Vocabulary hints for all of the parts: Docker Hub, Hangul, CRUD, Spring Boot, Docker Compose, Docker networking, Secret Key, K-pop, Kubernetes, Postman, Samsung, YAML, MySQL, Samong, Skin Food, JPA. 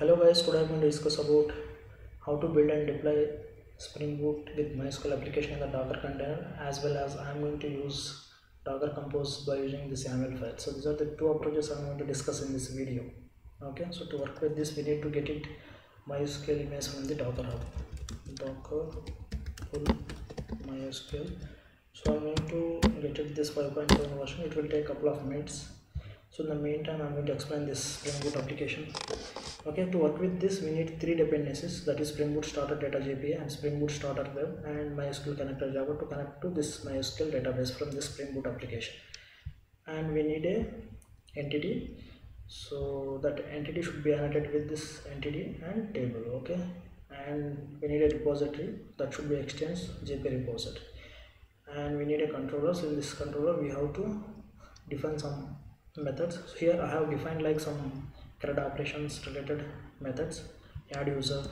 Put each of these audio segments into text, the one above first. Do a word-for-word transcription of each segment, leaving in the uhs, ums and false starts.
Hello guys, today I'm going to discuss about how to build and deploy Spring Boot with MySQL application in the Docker container, as well as I'm going to use Docker Compose by using this YAML file. So these are the two approaches I'm going to discuss in this video. Okay, so to work with this, we need to get it MySQL image from the Docker Hub. Docker pull MySQL. So I'm going to get it this five point seven version. It will take a couple of minutes. So in the meantime, I'm going to explain this Spring Boot application. Okay, to work with this, we need three dependencies, that is Spring Boot Starter Data J P A and Spring Boot Starter Web and MySQL Connector Java to connect to this MySQL database from the Spring Boot application. And we need a entity, so that entity should be annotated with this entity and table. Okay, and we need a repository that should be extends J P A repository, and we need a controller. So in this controller, we have to define some methods. So here I have defined like some CRUD operations related methods, add user,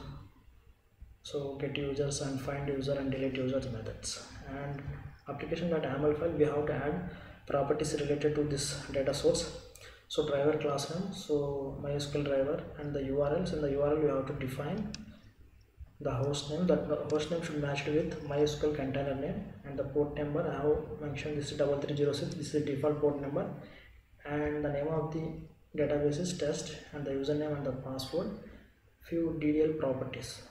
so get users and find user and delete users methods. And application.yaml file, we have to add properties related to this data source. So driver class name, so MySQL driver, and the U R L. So in the U R L, we have to define the host name. That host name should match with MySQL container name, and the port number, I have mentioned this is double three zero six, this is the default port number. And the name of the database is test, and the username and the password, few D D L properties.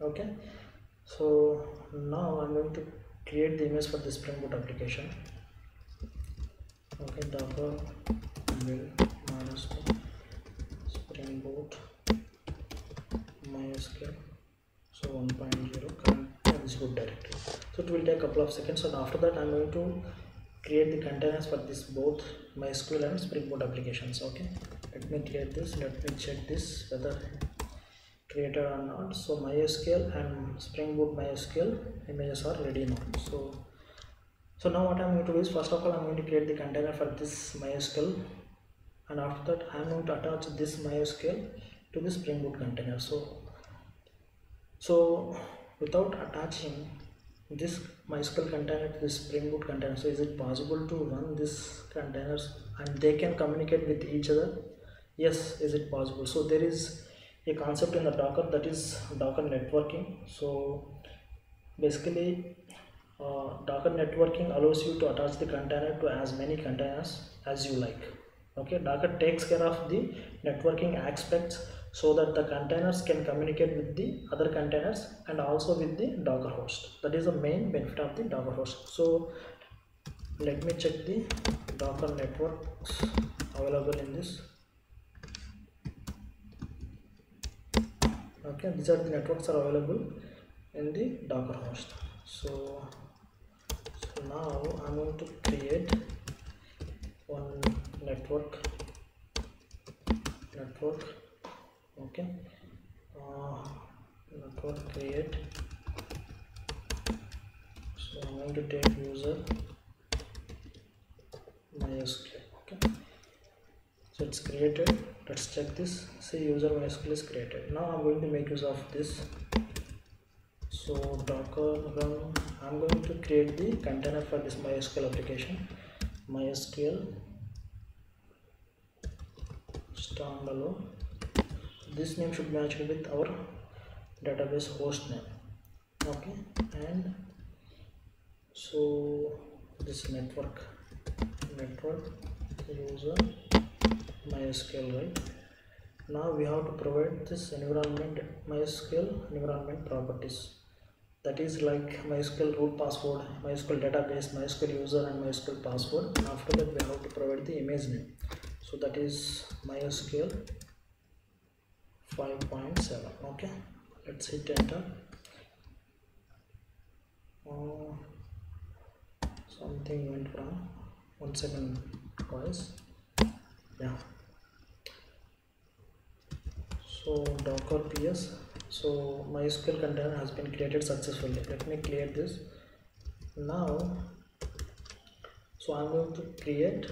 Okay, so now I'm going to create the image for the Spring Boot application. Okay, docker build Spring Boot MySQL, so one point zero current is good directory. So it will take a couple of seconds, and after that I'm going to create the containers for this both MySQL and Spring Boot applications. Okay, let me clear this, let me check this whether created or not. So MySQL and Spring Boot MySQL images are ready now. So so now what I'm going to do is, first of all I'm going to create the container for this MySQL, and after that I'm going to attach this MySQL to the Spring Boot container. So so without attaching this MySQL container to the Spring Boot container, so is it possible to run these containers and they can communicate with each other? Yes, is it possible? So there is a concept in the Docker, that is Docker networking. So basically uh, Docker networking allows you to attach the container to as many containers as you like. Okay, Docker takes care of the networking aspects so that the containers can communicate with the other containers and also with the Docker host. That is the main benefit of the Docker host. So let me check the Docker networks available in this. Okay, these are the networks are available in the Docker host. So, so now I'm going to create one network network okay uh, network create. So I'm going to take user MySQL. Okay, so it's created. Let's check this. See, user MySQL is created. Now I'm going to make use of this. So docker run, I'm going to create the container for this MySQL application, MySQL standalone. This name should match with our database host name. Okay, and so this network network user MySQL, right? Now we have to provide this environment MySQL environment properties, that is like MySQL root password, MySQL database, MySQL user, and MySQL password. And after that we have to provide the image name, so that is MySQL five point seven. Okay, let's hit enter. Uh, something went wrong. One second, guys. Yeah. So docker ps. So MySQL container has been created successfully. Let me clear this. Now, so I'm going to create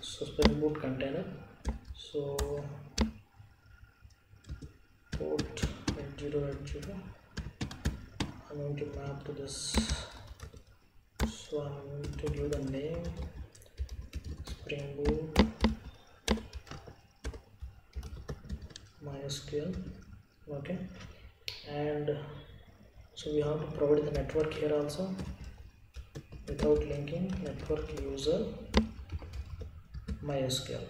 so Spring Boot container. So port eight zero eight zero, I'm going to map to this. So I'm going to give the name Spring Boot MySQL. Okay, and so we have to provide the network here also without linking network user MySQL.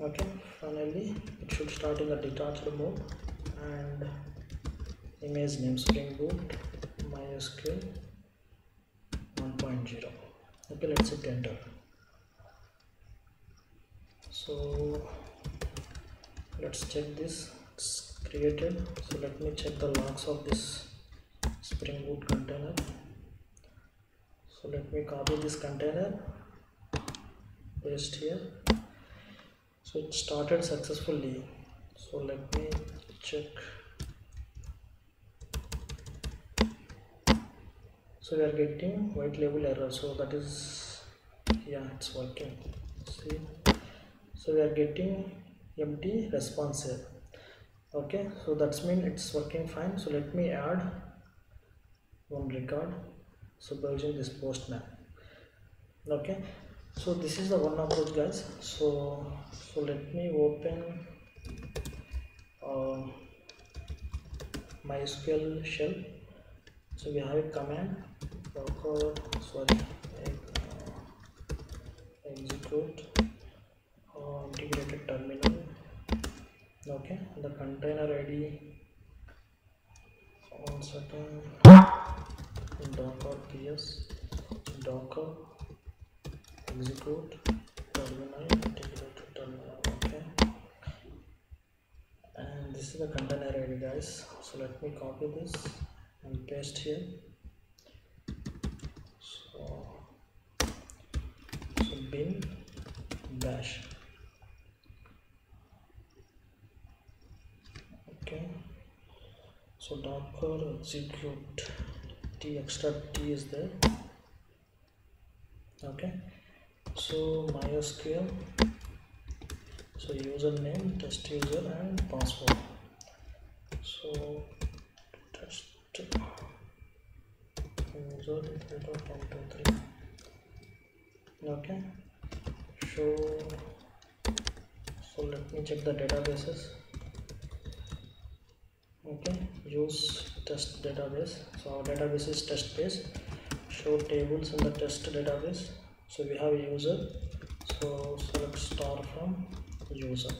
Okay, finally it should start in a detached mode, and image name Spring Boot MySQL one point zero. Okay, let's hit enter. So let's check this. It's created. So let me check the logs of this Spring Boot container. So let me copy this container, paste here. So it started successfully. So let me check. So we are getting white label error. So that is, yeah, it's working. See, so we are getting empty response here. Okay, so that's mean it's working fine. So let me add one record. So using this Postman. Okay, so this is the one approach, guys. So so let me open uh, MySQL shell. So we have a command docker sorry execute uh, integrated terminal. Okay, and the container I D, one second, docker ps docker execute terminal integrated terminal. Okay, and this is the container I D, guys. So let me copy this and paste here. So, so bin dash. Okay, so docker execute t, extra t is there. Okay, so MySQL, so username, test user and password. So okay, so so let me check the databases. Okay, use test database. So our database is test based. Show tables in the test database. So we have user. So select star from user.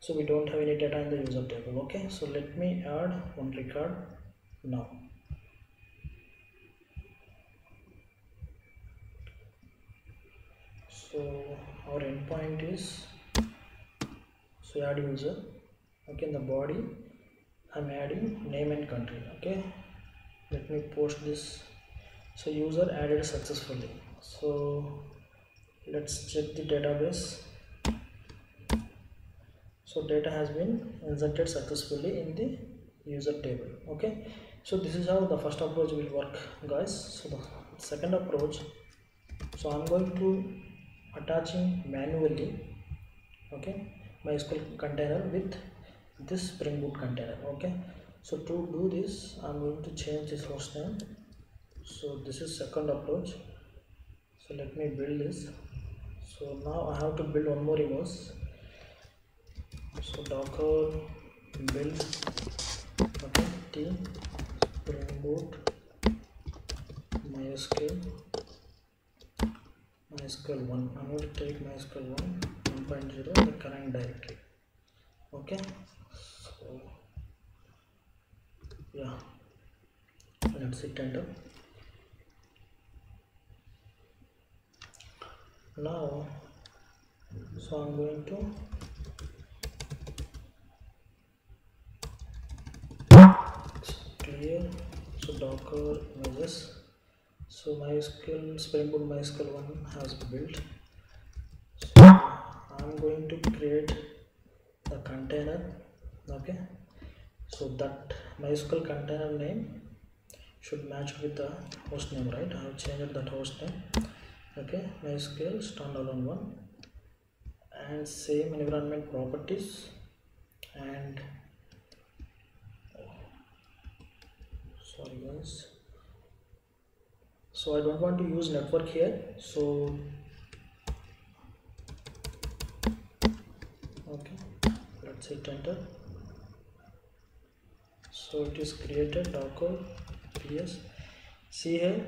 So we don't have any data in the user table. Okay, so let me add one record now. So our endpoint is, so add user. Okay, in the body I'm adding name and country. Okay, let me post this. So user added successfully. So let's check the database. So data has been inserted successfully in the user table. Okay, so this is how the first approach will work, guys. So the second approach, so I'm going to attaching manually, okay, MySQL container with this Spring Boot container. Okay, so to do this I'm going to change this host name. So this is second approach. So let me build this. So now I have to build one more instance. So docker build, okay, t Spring Boot MySQL MySQL one. I'm going to take MySQL one, one point zero, the current directory. Okay, so yeah, let's hit enter. Now, so I'm going to clear, so docker images. So MySQL Spring Boot MySQL one has built. So I'm going to create the container. Okay, so that MySQL container name should match with the host name, right? I have changed that host name. Okay, MySQL standalone one, and same environment properties, and sorry guys. So I don't want to use network here. So okay, let's Let's hit enter. So it is created docker ps. See here,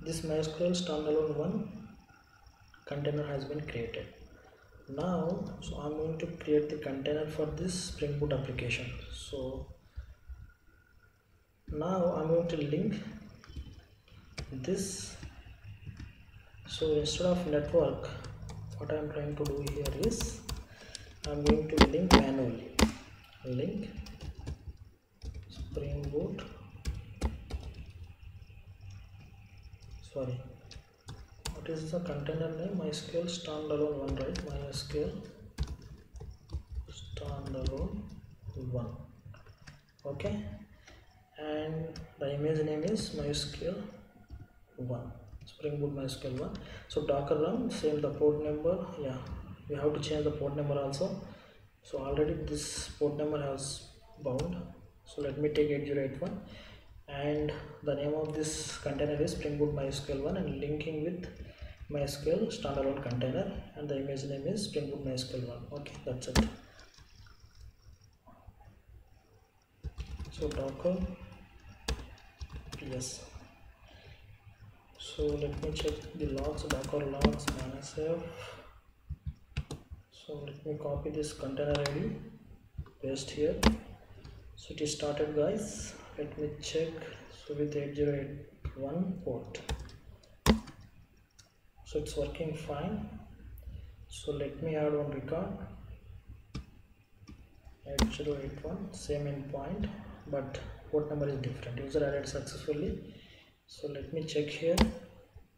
this MySQL standalone one container has been created. Now, so I'm going to create the container for this Spring Boot application. So now I'm going to link this. So instead of network, what I'm trying to do here is I'm going to link manually. Link Spring Boot. Sorry. What is the container name? MySQL standalone one, right? MySQL standalone one. Okay. And the image name is MySQL one. Spring Boot MySQL one. So Docker run, same the port number. Yeah, we have to change the port number also. So already this port number has bound. So let me take eight zero eight one. And the name of this container is Spring Boot MySQL one and linking with MySQL standalone container, and the image name is Spring Boot MySQL one. Okay, that's it. So docker ps. So let me check the logs, docker logs minus f. So let me copy this container I D, paste here. So it is started, guys. Let me check. So with eight zero eight one port, so it's working fine. So let me add one record, eight zero eight one, same endpoint, but port number is different. User added successfully. So let me check here.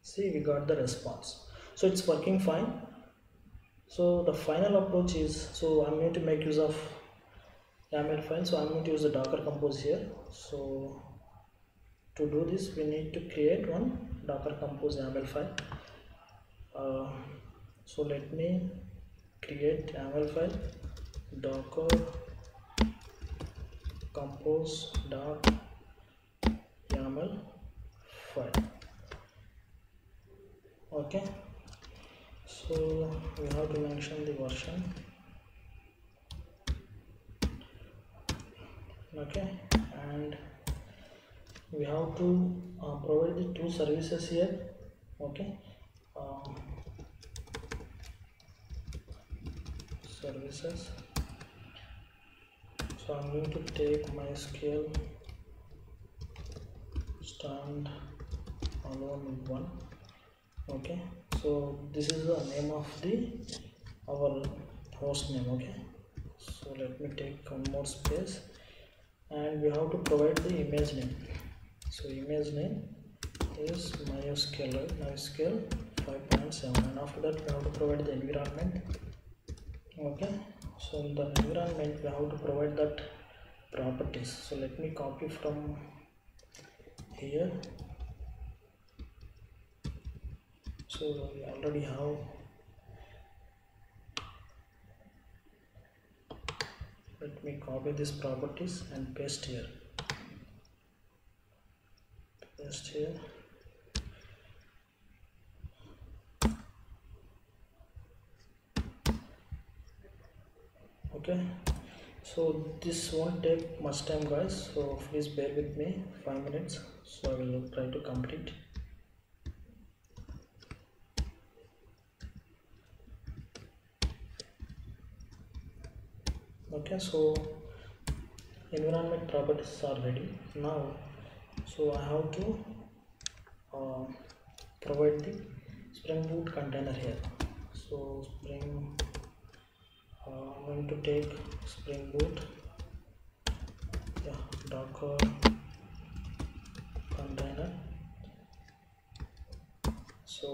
See, we got the response. So it's working fine. So the final approach is, so I'm going to make use of YAML file. So I'm going to use the Docker Compose here. So to do this, we need to create one Docker Compose YAML file. Uh, so let me create YAML file, Docker Compose dot YAML file. Okay. So we have to mention the version. Okay, and we have to uh, provide the two services here. Okay, uh, services. So I'm going to take MySQL standalone one. Okay, so this is the name of the our host name. Okay, so let me take one more space. And we have to provide the image name. So image name is MySQL, MySQL five point seven, and after that we have to provide the environment. Okay, so in the environment we have to provide that properties. So let me copy from here. So we already have, let me copy these properties and paste here, paste here. Okay, so this won't take much time, guys, so please bear with me five minutes. So I will try to complete. Okay, so environment properties are ready now. So I have to uh, provide the Spring Boot container here. So Spring, uh, I'm going to take Spring Boot, yeah, Docker container. So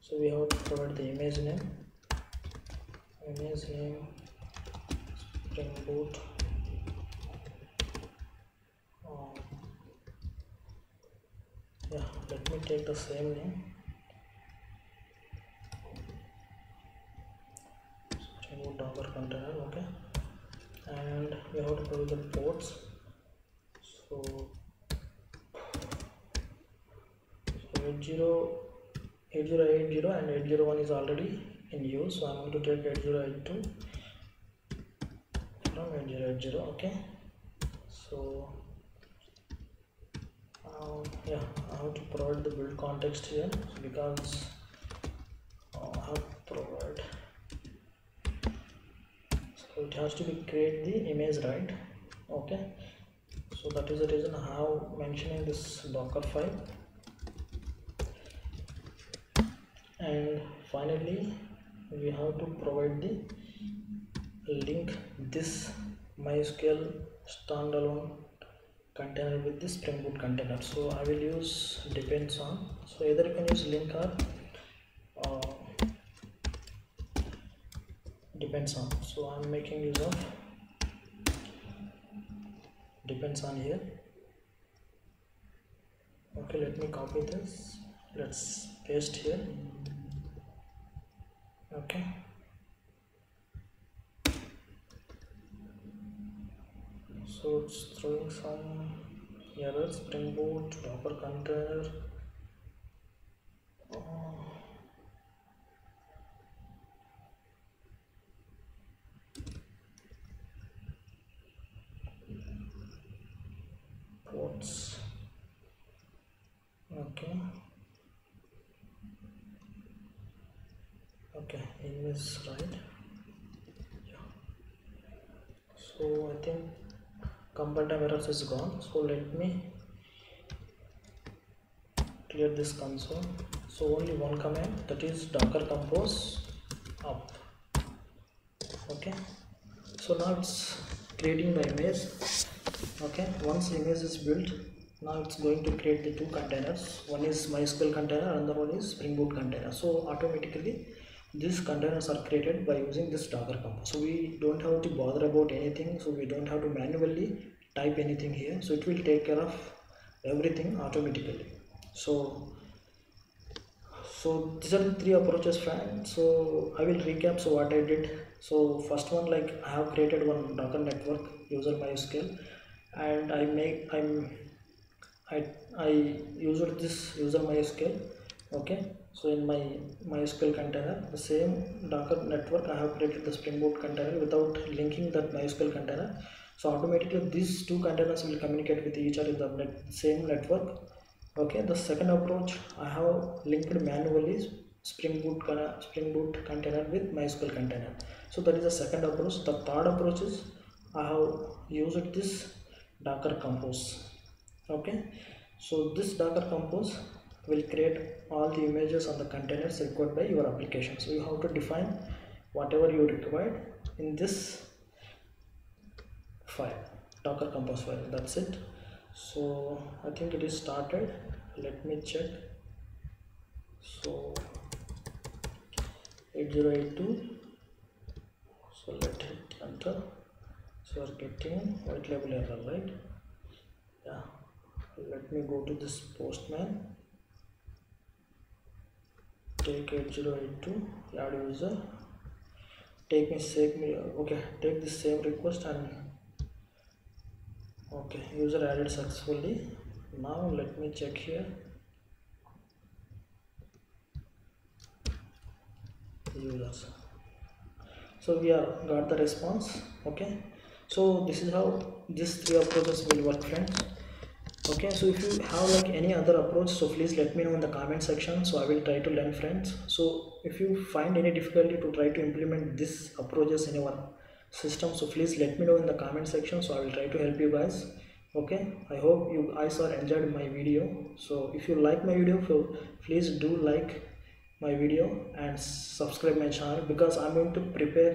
so we have to provide the image name. Image name. Spring Boot um, yeah, let me take the same name, Spring Boot Docker container. Okay, and we have to provide the ports. So, so eighty, eighty eighty and eight oh one is already in use, so I'm going to take eight oh eight two. from and zero at zero. Okay, so um, yeah, I have to provide the build context here because I have to provide, so it has to be create the image, right? Okay, so that is the reason how mentioning this Docker file. And finally we have to provide the link this MySQL standalone container with the Spring Boot container. So I will use depends on, so either you can use link or uh, depends on. So I am making use of depends on here. Okay, let me copy this, let's paste here. Okay, so it's throwing some errors. Spring Boot Docker container. Oh. Ports. Okay. Okay, in this right. Yeah. So I think compile time errors is gone, so let me clear this console. So only one command, that is Docker Compose up. Okay, so now it's creating the image. Okay, once image is built, now it's going to create the two containers, one is MySQL container, another one is Spring Boot container. So automatically these containers are created by using this Docker Compose. So we don't have to bother about anything, so we don't have to manually type anything here, so it will take care of everything automatically. So so these are the three approaches, friends. So I will recap so what I did. So first one, like I have created one Docker network user MySQL, and I make I'm I I used this user MySQL. Okay, so in my MySQL container, the same Docker network I have created the Spring Boot container without linking that MySQL container. So automatically these two containers will communicate with each other in the net, same network. Okay, the second approach, I have linked manually Spring Boot Spring Boot container with MySQL container. So that is the second approach. The third approach is I have used this Docker Compose. Okay, so this Docker Compose will create all the images on the containers required by your application. So you have to define whatever you required in this file, Docker Compose file. That's it. So I think it is started. Let me check. So eight zero eight two. So let hit enter. So we are getting white label error, right? Yeah. Let me go to this Postman. Take eight zero eight two add user, take me save me. Okay, take the same request and okay, user added successfully. Now let me check here, users. So we are got the response. Okay, so this is how these three approaches will work, friends. Okay, so if you have like any other approach, so please let me know in the comment section, so I will try to learn, friends. So if you find any difficulty to try to implement these approaches in your system, so please let me know in the comment section, so I will try to help you guys. Okay, I hope you guys are enjoyed my video. So if you like my video, so please do like my video and subscribe my channel, because I'm going to prepare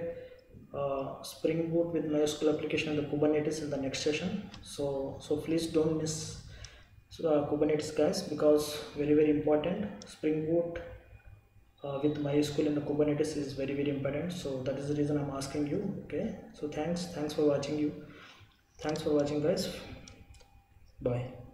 Uh, Spring Boot with MySQL application and the Kubernetes in the next session. So so please don't miss uh, Kubernetes, guys, because very very important. Spring Boot uh, with MySQL and the Kubernetes is very very important. So that is the reason I'm asking you. Okay, so thanks thanks for watching you thanks for watching guys. Bye.